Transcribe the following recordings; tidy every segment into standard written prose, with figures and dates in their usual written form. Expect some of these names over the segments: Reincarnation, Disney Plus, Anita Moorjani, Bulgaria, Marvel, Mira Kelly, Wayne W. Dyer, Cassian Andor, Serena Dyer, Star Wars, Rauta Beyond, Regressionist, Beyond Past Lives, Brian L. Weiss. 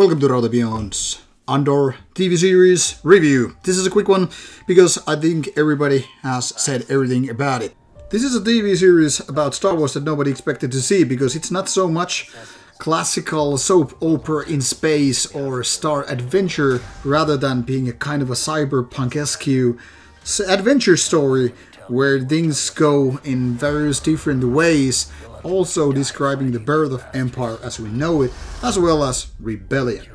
Welcome to Rauta Beyond's Andor TV series review. This is a quick one because I think everybody has said everything about it. This is a TV series about Star Wars that nobody expected to see because it's not so much classical soap opera in space or star adventure rather than being a kind of a cyberpunk-esque adventure story where things go in various different ways, also describing the birth of Empire as we know it, as well as rebellion.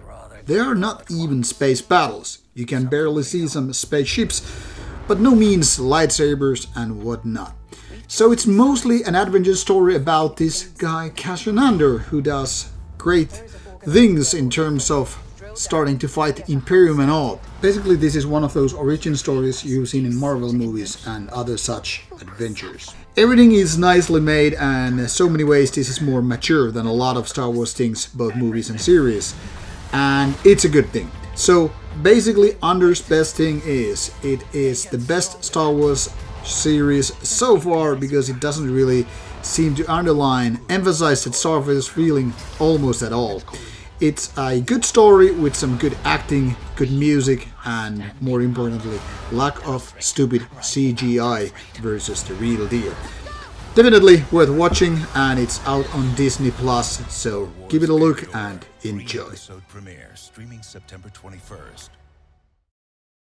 There are not even space battles. You can barely see some spaceships, but no means lightsabers and whatnot. So it's mostly an adventure story about this guy Cassian Andor, who does great things in terms of starting to fight the Imperium and all. Basically, this is one of those origin stories you've seen in Marvel movies and other such adventures. Everything is nicely made, and in so many ways this is more mature than a lot of Star Wars things, both movies and series. And it's a good thing. So basically, Andor's best thing is, it is the best Star Wars series so far because it doesn't really seem to emphasize that Star Wars feeling almost at all. It's a good story with some good acting, good music, and more importantly, lack of stupid CGI versus the real deal. Definitely worth watching, and it's out on Disney Plus, so give it a look and enjoy. Premiere streaming September 21st.